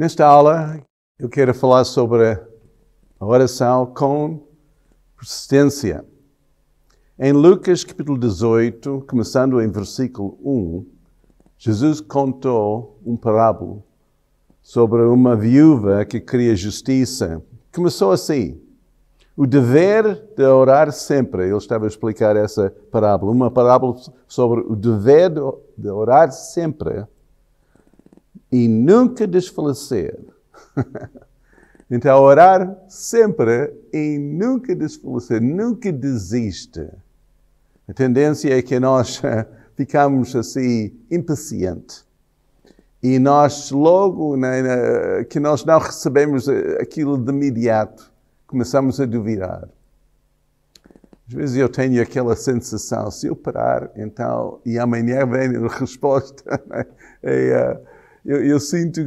Nesta aula, eu quero falar sobre a oração com persistência. Em Lucas capítulo 18, começando em versículo 1, Jesus contou uma parábola sobre uma viúva que queria justiça. Começou assim: o dever de orar sempre. Ele estava a explicar essa parábola, uma parábola sobre o dever de orar sempre e nunca desfalecer. Então, orar sempre e nunca desfalecer, nunca desiste. A tendência é que nós ficamos assim, impacientes. E nós logo, né, que nós não recebemos aquilo de imediato, começamos a duvidar. Às vezes eu tenho aquela sensação, se eu parar, então, e amanhã vem a resposta, né? Eu sinto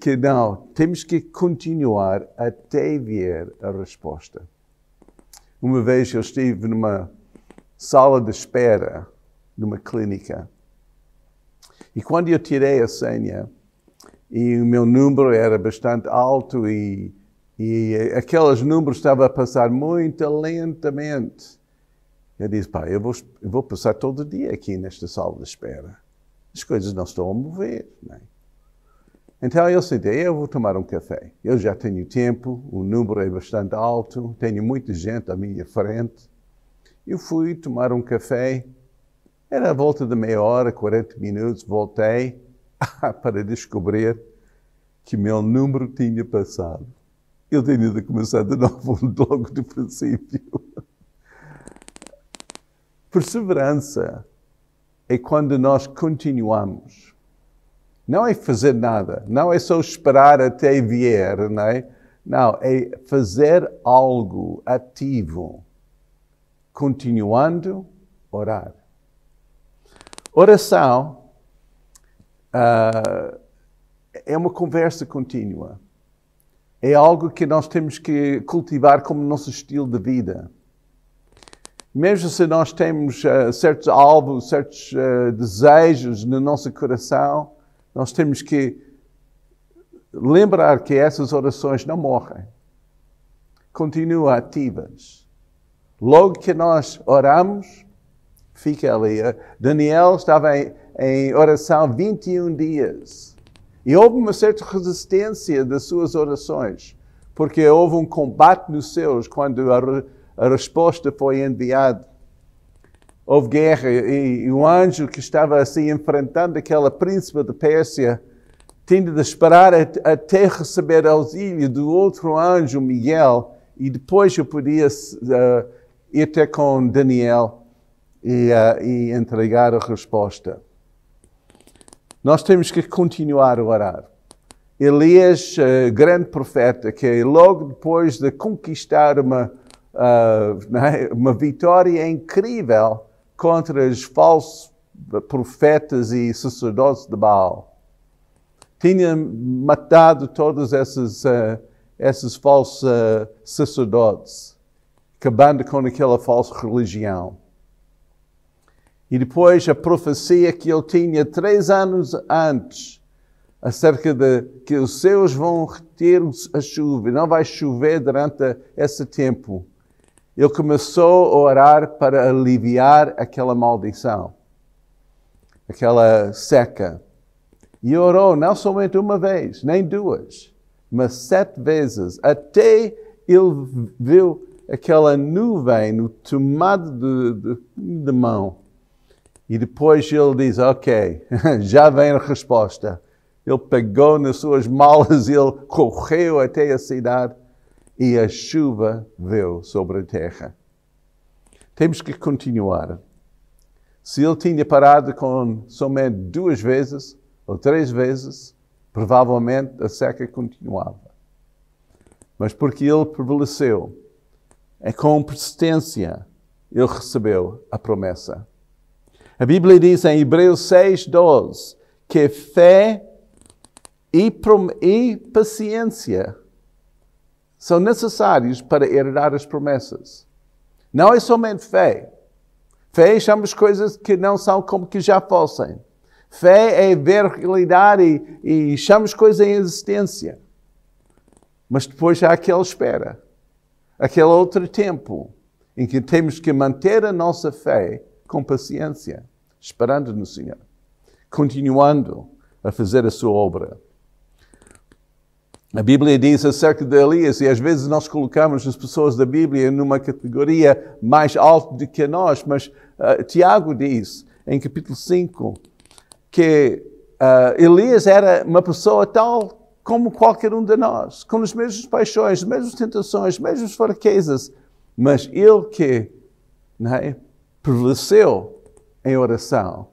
que não, temos que continuar até vir a resposta. Uma vez eu estive numa sala de espera, numa clínica, e quando eu tirei a senha, e o meu número era bastante alto, e aqueles números estavam a passar muito lentamente. Eu disse, pá, eu vou passar todo dia aqui nesta sala de espera. As coisas não estão a mover, não é? Então eu sentei, eu vou tomar um café. Eu já tenho tempo, o número é bastante alto, tenho muita gente à minha frente. Eu fui tomar um café, era à volta de meia hora, 40 minutos, voltei para descobrir que meu número tinha passado. Eu tinha de começar de novo logo do princípio. Perseverança é quando nós continuamos. Não é fazer nada, não é só esperar até vier, não é? Não, é fazer algo ativo, continuando a orar. Oração é uma conversa contínua. É algo que nós temos que cultivar como nosso estilo de vida. Mesmo se nós temos certos alvos, certos desejos no nosso coração, nós temos que lembrar que essas orações não morrem. Continuam ativas. Logo que nós oramos, fica ali. Daniel estava em oração 21 dias. E houve uma certa resistência das suas orações, porque houve um combate nos céus quando a resposta foi enviada. Houve guerra e o anjo que estava assim enfrentando aquela príncipe de Pérsia tinha de esperar até receber auxílio do outro anjo, Miguel, e depois eu podia ir até com Daniel e entregar a resposta. Nós temos que continuar a orar. Elias, grande profeta, que logo depois de conquistar uma vitória incrível contra os falsos profetas e sacerdotes de Baal. Tinha matado todos esses falsos sacerdotes, acabando com aquela falsa religião. E depois a profecia que ele tinha 3 anos antes, acerca de que os céus vão reter a chuva, não vai chover durante esse tempo. Ele começou a orar para aliviar aquela maldição, aquela seca. E orou não somente uma vez, nem duas, mas 7 vezes, até ele viu aquela nuvem no tomado de mão. E depois ele diz, ok, já vem a resposta. Ele pegou nas suas malas, ele correu até a cidade, e a chuva veio sobre a terra. Temos que continuar. Se ele tinha parado com somente 2 vezes, ou 3 vezes, provavelmente a seca continuava. Mas porque ele prevaleceu, e com persistência, ele recebeu a promessa. A Bíblia diz em Hebreus 6:12, que fé e paciência são necessários para herdar as promessas. Não é somente fé. Fé são as coisas que não são como que já fossem. Fé é ver realidade e chamamos coisas em existência. Mas depois há aquela espera, aquele outro tempo em que temos que manter a nossa fé com paciência, esperando no Senhor, continuando a fazer a sua obra. A Bíblia diz acerca de Elias, e às vezes nós colocamos as pessoas da Bíblia numa categoria mais alta do que nós, mas Tiago diz, em capítulo 5, que Elias era uma pessoa tal como qualquer um de nós, com as mesmas paixões, as mesmas tentações, as mesmas fraquezas, mas ele que prevaleceu em oração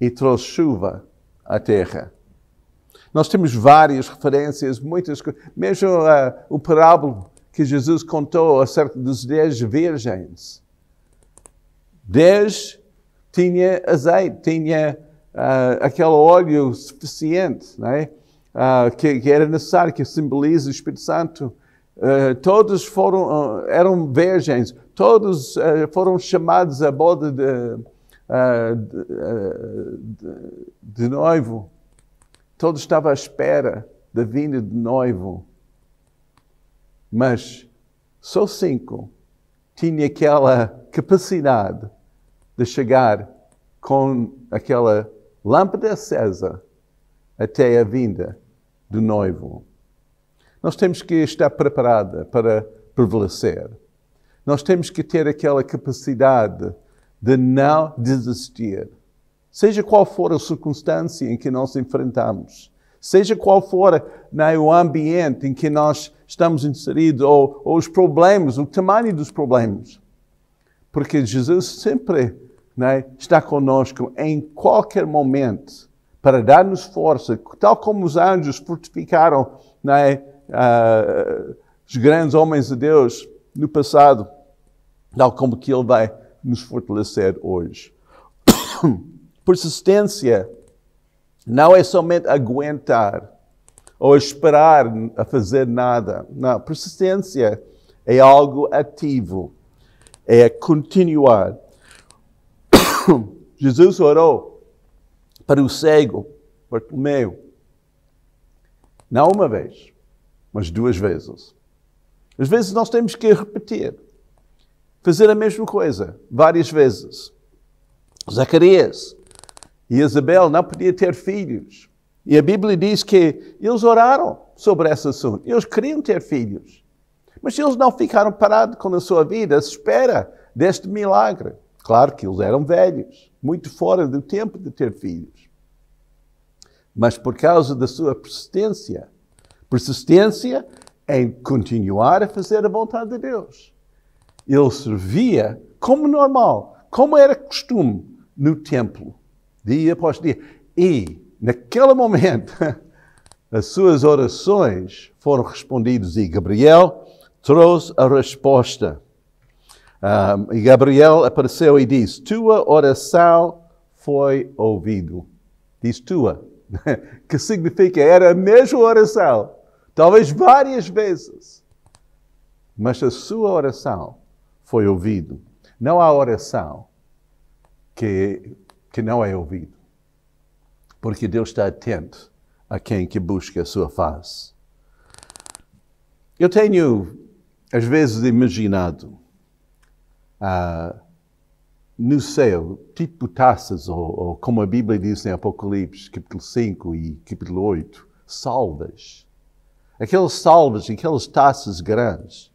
e trouxe chuva à terra. Nós temos várias referências, muitas coisas. Mesmo o parábola que Jesus contou acerca dos 10 virgens. 10 tinha azeite, tinha aquele óleo suficiente, não é? Que era necessário, que simboliza o Espírito Santo. Todos eram virgens, todos foram chamados à boda de noivo. Todos estavam à espera da vinda de noivo. Mas só 5 tinha aquela capacidade de chegar com aquela lâmpada acesa até a vinda do noivo. Nós temos que estar preparados para prevalecer. Nós temos que ter aquela capacidade de não desistir. Seja qual for a circunstância em que nós enfrentamos, seja qual for o ambiente em que nós estamos inseridos, ou os problemas, o tamanho dos problemas. Porque Jesus sempre está conosco em qualquer momento para dar-nos força, tal como os anjos fortificaram os grandes homens de Deus no passado, tal como que Ele vai nos fortalecer hoje. Persistência não é somente aguentar ou esperar a fazer nada. Não, persistência é algo ativo, é continuar. Jesus orou para o cego Bartimeu, não uma vez, mas 2 vezes. Às vezes nós temos que repetir, fazer a mesma coisa várias vezes. Zacarias e Isabel não podiam ter filhos. E a Bíblia diz que eles oraram sobre esse assunto. Eles queriam ter filhos. Mas eles não ficaram parados com a sua vida à espera deste milagre. Claro que eles eram velhos, muito fora do tempo de ter filhos. Mas por causa da sua persistência, persistência em continuar a fazer a vontade de Deus, ele servia como normal, como era costume no templo, dia após dia. E, naquele momento, as suas orações foram respondidas e Gabriel trouxe a resposta. E Gabriel apareceu e disse, tua oração foi ouvido. Diz tua, que significa era a mesma oração, talvez várias vezes, mas a sua oração foi ouvido. Não há oração que não é ouvido. Porque Deus está atento a quem que busca a sua face. Eu tenho, às vezes, imaginado no céu, tipo taças, ou como a Bíblia diz em Apocalipse, capítulo 5 e capítulo 8, salvas. Aquelas salvas, aquelas taças grandes.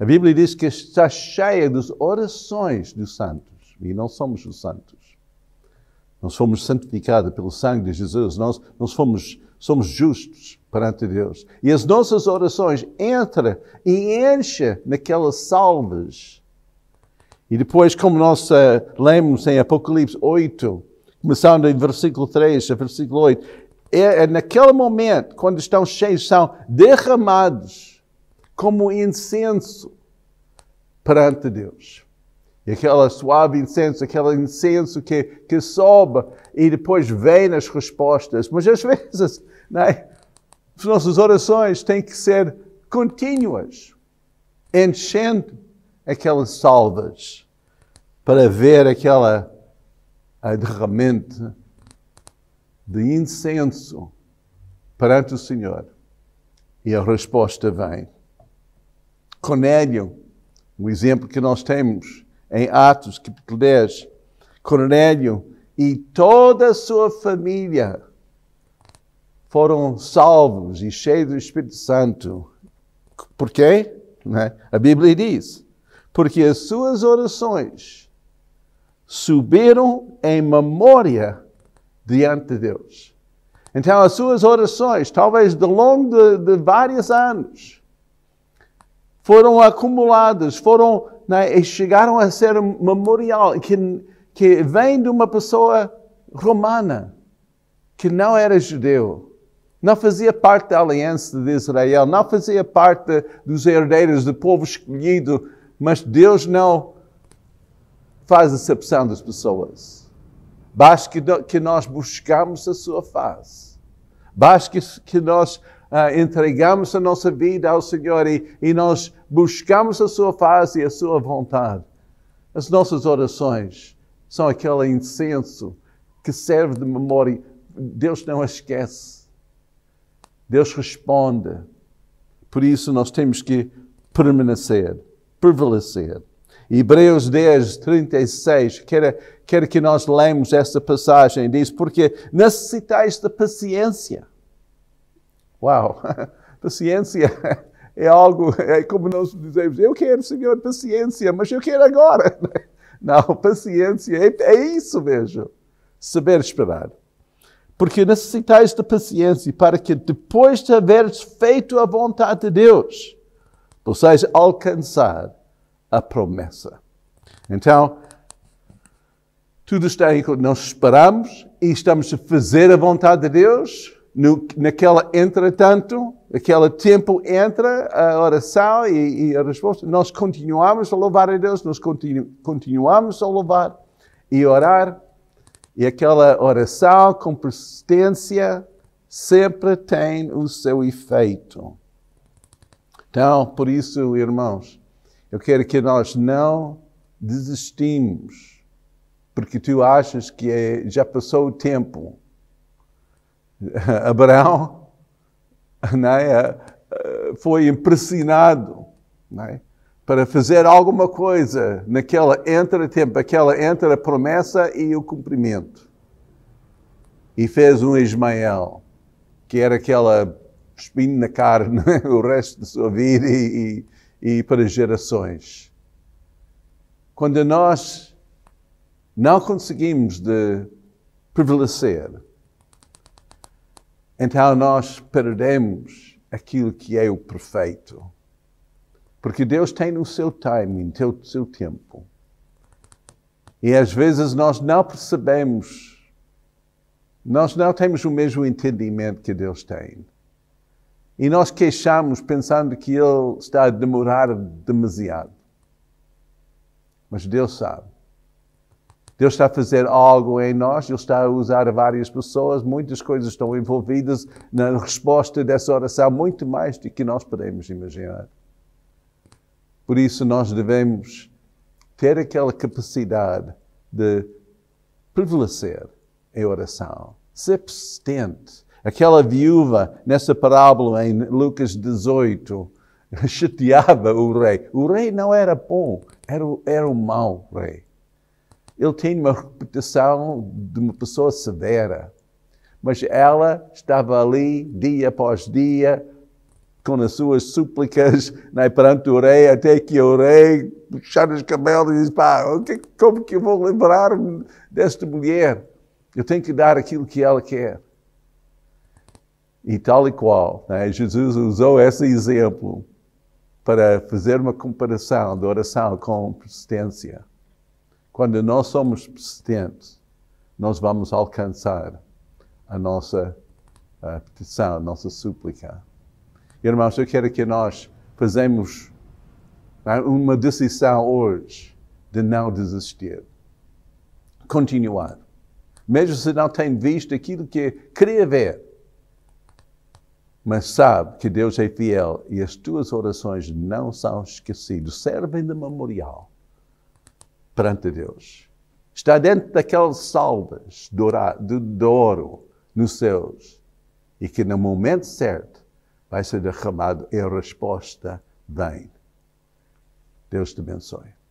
A Bíblia diz que está cheia das orações dos santos. E não somos os santos. Nós fomos santificados pelo sangue de Jesus. Nós somos justos perante Deus. E as nossas orações entram e enchem naquelas salvas. E depois, como nós lemos em Apocalipse 8, começando em versículo 3 a versículo 8, é naquele momento, quando estão cheios, são derramados como incenso perante Deus. E aquela suave incenso, aquele incenso que sobe e depois vem as respostas. Mas às vezes, as nossas orações têm que ser contínuas, enchendo aquelas salvas para ver aquela derramamento de incenso perante o Senhor. E a resposta vem. Cornélio, um exemplo que nós temos em Atos, capítulo 10. Cornélio e toda a sua família foram salvos e cheios do Espírito Santo. Por quê? A Bíblia diz, porque as suas orações subiram em memória diante de Deus. Então, as suas orações, talvez ao longo de vários anos, foram acumuladas, foram, e chegaram a ser um memorial que vem de uma pessoa romana, que não era judeu. Não fazia parte da aliança de Israel, não fazia parte dos herdeiros do povo escolhido, mas Deus não faz acepção das pessoas. Basta que nós buscamos a sua face. Basta que nós entregamos a nossa vida ao Senhor e nós buscamos a sua face e a sua vontade. As nossas orações são aquele incenso que serve de memória. Deus não a esquece. Deus responde. Por isso nós temos que permanecer, prevalecer. Hebreus 10, 36, quer que nós lemos esta passagem, diz, porque necessitais da paciência. Uau! Paciência é algo, é como nós dizemos, eu quero, Senhor, paciência, mas eu quero agora. Não, paciência, é isso mesmo. Saber esperar. Porque necessitais de paciência para que depois de haveres feito a vontade de Deus, possais alcançar a promessa. Então, tudo está em que nós esperamos e estamos a fazer a vontade de Deus. Naquela entretanto, naquele tempo entre a oração e a resposta, nós continuamos a louvar a Deus, nós continuamos a louvar e orar. E aquela oração com persistência sempre tem o seu efeito. Então, por isso, irmãos, eu quero que nós não desistimos, porque tu achas que já passou o tempo. Abraão, né, foi impressionado, né, para fazer alguma coisa naquela entretempo, aquela entre a promessa e o cumprimento. E fez um Ismael, que era aquela espinho na carne, o resto da sua vida e para gerações. Quando nós não conseguimos de prevalecer, então nós perdemos aquilo que é o perfeito. Porque Deus tem o seu timing, o seu tempo. E às vezes nós não percebemos, nós não temos o mesmo entendimento que Deus tem. E nós queixamos pensando que Ele está a demorar demasiado. Mas Deus sabe. Deus está a fazer algo em nós, Ele está a usar várias pessoas, muitas coisas estão envolvidas na resposta dessa oração, muito mais do que nós podemos imaginar. Por isso, nós devemos ter aquela capacidade de prevalecer em oração, ser persistente. Aquela viúva, nessa parábola em Lucas 18, chateava o rei. O rei não era bom, era um mau rei. Ele tinha uma reputação de uma pessoa severa, mas ela estava ali dia após dia, com as suas súplicas, né, perante o rei, até que o rei puxar os cabelos e diz, pá, como que eu vou lembrar-me desta mulher? Eu tenho que dar aquilo que ela quer. E tal e qual, né, Jesus usou esse exemplo para fazer uma comparação de oração com persistência. Quando nós somos persistentes, nós vamos alcançar a nossa petição, a nossa súplica. Irmãos, eu quero que nós façamos uma decisão hoje de não desistir. Continuar. Mesmo se não tem visto aquilo que queria ver. Mas sabe que Deus é fiel e as tuas orações não são esquecidas. Servem de memorial perante Deus. Está dentro daquelas salvas de ouro, nos céus e que no momento certo vai ser derramado em resposta. Deus te abençoe.